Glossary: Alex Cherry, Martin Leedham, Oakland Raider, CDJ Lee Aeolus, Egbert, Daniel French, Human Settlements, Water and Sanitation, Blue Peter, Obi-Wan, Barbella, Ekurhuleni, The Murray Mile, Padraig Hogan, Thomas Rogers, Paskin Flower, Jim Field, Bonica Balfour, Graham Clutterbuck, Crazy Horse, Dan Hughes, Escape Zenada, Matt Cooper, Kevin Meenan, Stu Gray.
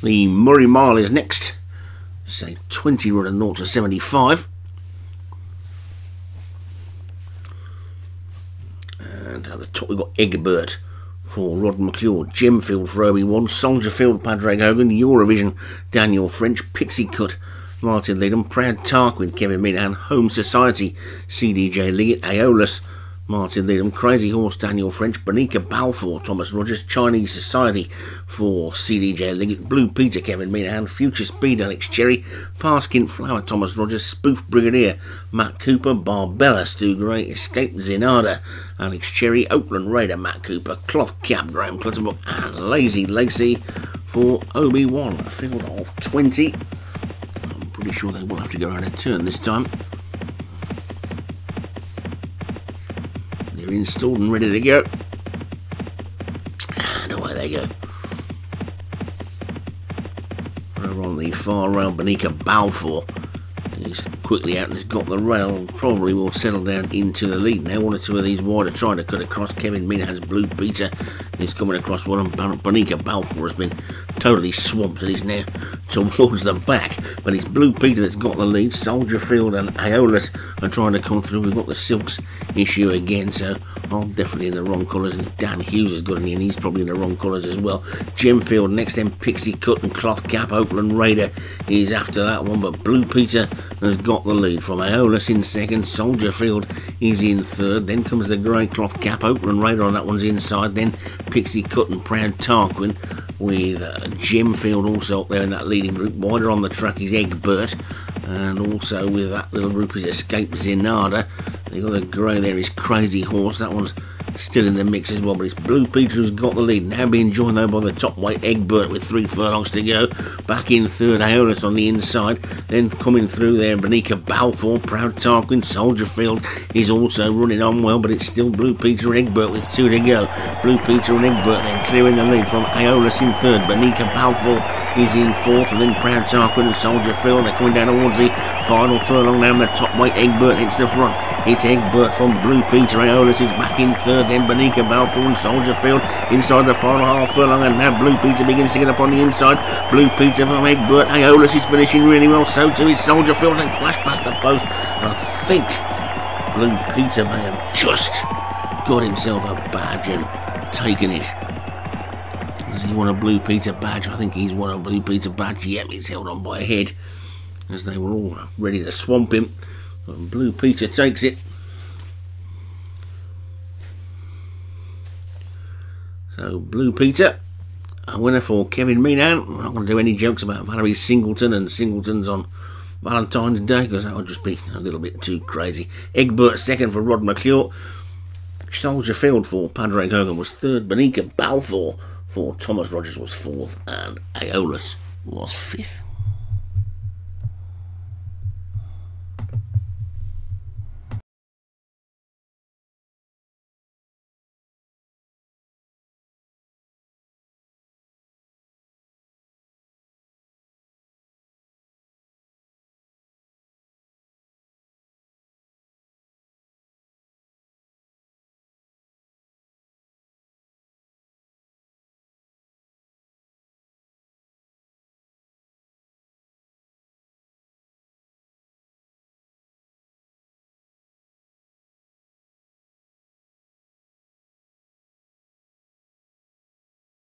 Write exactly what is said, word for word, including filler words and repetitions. The Murray Mile is next. Say twenty run and zero to seventy-five. And at the top we've got Egbert for Rod McClure, Jim Field for Obi-Wan, Soldierfield, Padraig Hogan, Eurovision, Daniel French, Pixie Cut, Martin Leedham, Proud Tarquin, Kevin Meenan, Home Society, C D J Lee Aeolus, Martin Leedham, Crazy Horse, Daniel French, Bonica Balfour, Thomas Rogers, Chinese Society for C D J Liggett, Blue Peter, Kevin Meenan, Future Speed, Alex Cherry, Paskin Flower, Thomas Rogers, Spoof Brigadier, Matt Cooper, Barbella, Stu Gray, Escape Zenada, Alex Cherry, Oakland Raider, Matt Cooper, Cloth Cap, Graham Clutterbuck, and Lazy Lacey for Obi-Wan. A field of twenty. I'm pretty sure they will have to go around a turn this time. Installed and ready to go, and away they go. We're on the far rail. Bonica Balfour is quickly out and has got the rail. Probably will settle down into the lead now. One or two of these wide are trying to cut across. Kevin Meenan has Blue Peter is coming across one, and Bonica Balfour has been totally swamped and is now towards the back, but it's Blue Peter that's got the lead. Soldierfield and Aeolus are trying to come through. We've got the silks issue again, so I'm definitely in the wrong colours, and if Dan Hughes has got any, and he's probably in the wrong colours as well. Jim Field next, then Pixie Cut and Cloth Cap. Oakland Raider is after that one, but Blue Peter has got the lead from Aeolus in second. Soldierfield is in third, then comes the grey Cloth Cap. Oakland Raider on that one's inside, then Pixie Cut and Proud Tarquin, with uh, Jim Field also up there in that leading group. Wider on the track is Egbert, and also with that little group is Escape Zenada. The other grey there is Crazy Horse. That one's still in the mix as well, but it's Blue Peter who's got the lead, now being joined though by the top weight Egbert with three furlongs to go. Back in third, Aeolus on the inside, then coming through there Bonica Balfour, Proud Tarquin. Soldierfield is also running on well, but it's still Blue Peter and Egbert with two to go. Blue Peter and Egbert then clearing the lead from Aeolus in third, Bonica Balfour is in fourth, and then Proud Tarquin and Soldierfield. They're coming down towards the final furlong now, and the top weight Egbert hits the front. It's Egbert from Blue Peter. Aeolus is back in third, then Bonica Balfour and Soldierfield inside the final half furlong, and now Blue Peter begins to get up on the inside. Blue Peter from Egbert. Aeolus is finishing really well, so too is Soldierfield. They flash past the post, and I think Blue Peter may have just got himself a badge and taken it. Has he won a Blue Peter badge? I think he's won a Blue Peter badge. Yep, he's held on by a head as they were all ready to swamp him, and Blue Peter takes it. So Blue Peter, a winner for Kevin Meenan. We're not going to do any jokes about Valerie Singleton and Singleton's on Valentine's Day, because that would just be a little bit too crazy. Egbert second for Rod McClure. Soldierfield for Padraig Hogan was third. Bonica Balfour for Thomas Rogers was fourth, and Aeolus was fifth.